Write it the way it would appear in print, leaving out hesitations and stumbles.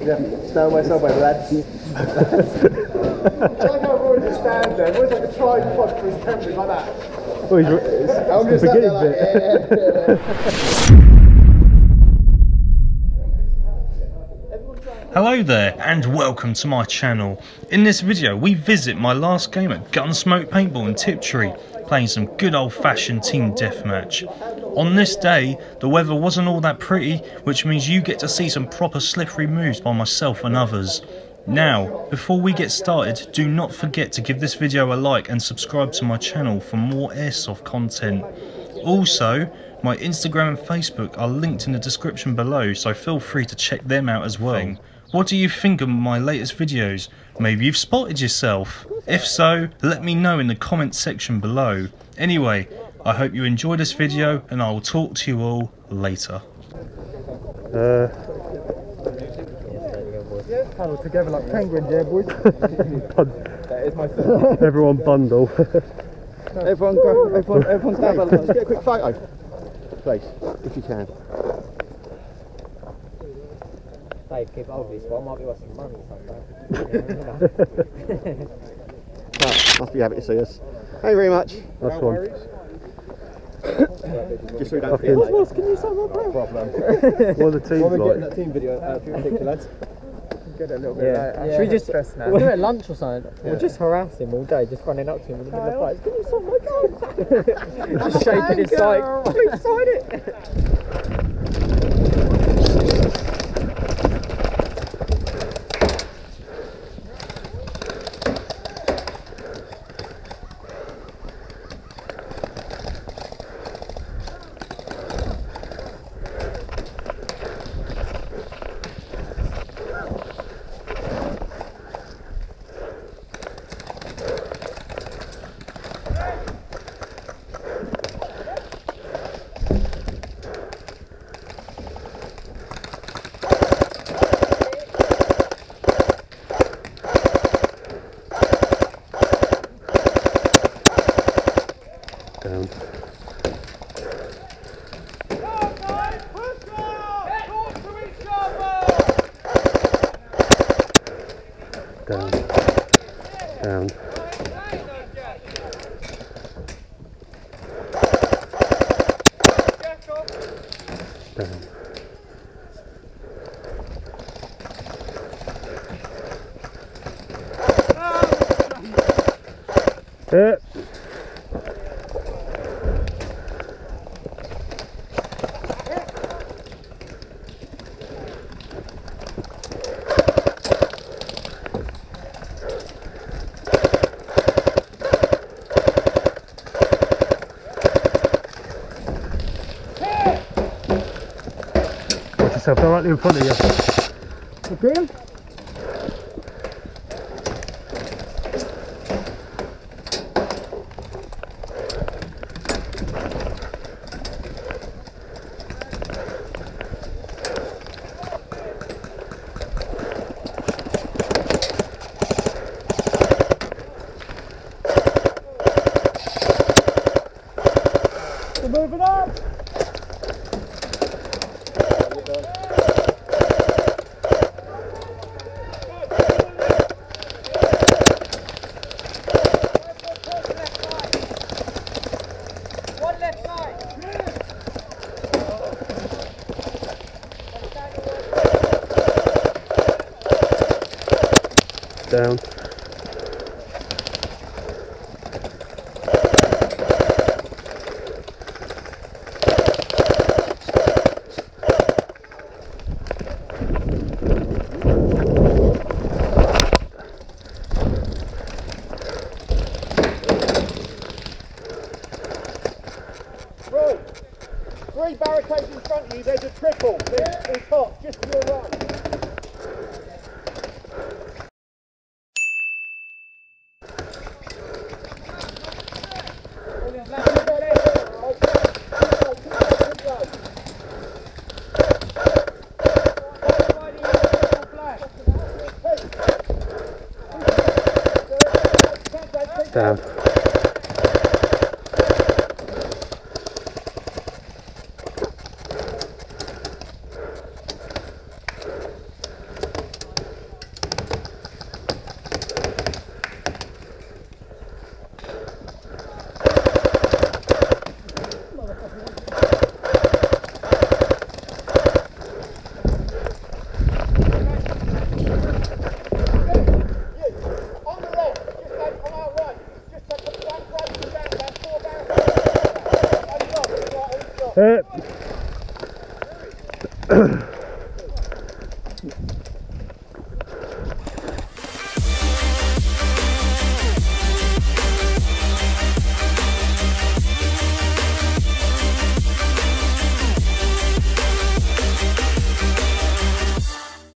Yeah, stand by somewhere, lads. I like how Roy just stands there. Roy's like a tried fuck for his temper like that. Well, I'm just forgetting that. Like, yeah. Hello there, and welcome to my channel. In this video, we visit my last game at Gunsmoke Paintball in Tiptree, playing some good old-fashioned team deathmatch. On this day, the weather wasn't all that pretty, which means you get to see some proper slippery moves by myself and others. Now, before we get started, do not forget to give this video a like and subscribe to my channel for more airsoft content. Also, my Instagram and Facebook are linked in the description below, so feel free to check them out as well. What do you think of my latest videos? Maybe you've spotted yourself? If so, let me know in the comments section below. Anyway, I hope you enjoy this video and I will talk to you all later. Huddle together like penguins, yeah boys. That is my thing. Everyone bundle. Everyone stand by the let's get a quick photo. Please, if you can. Dave, keep hold of this, but I might be wasting money sometime. Must be happy to see us. Thank you very much. That's one. Just so you don't feel like can you sound like that? Problem. What are the teams like? We're getting that team video out for you, lads. Get a little bit yeah. Should we just stress now? We're doing lunch or something. Yeah. We'll just harass him all day, just running up to him in the middle of the fight. Can you sound my gun? Just shaking his sight. Please sign it. Directly in front of you. Okay. We're moving up. Down. Roy, three barricades in front of you, there's a triple, there's the top, just to your right. Down. Hit.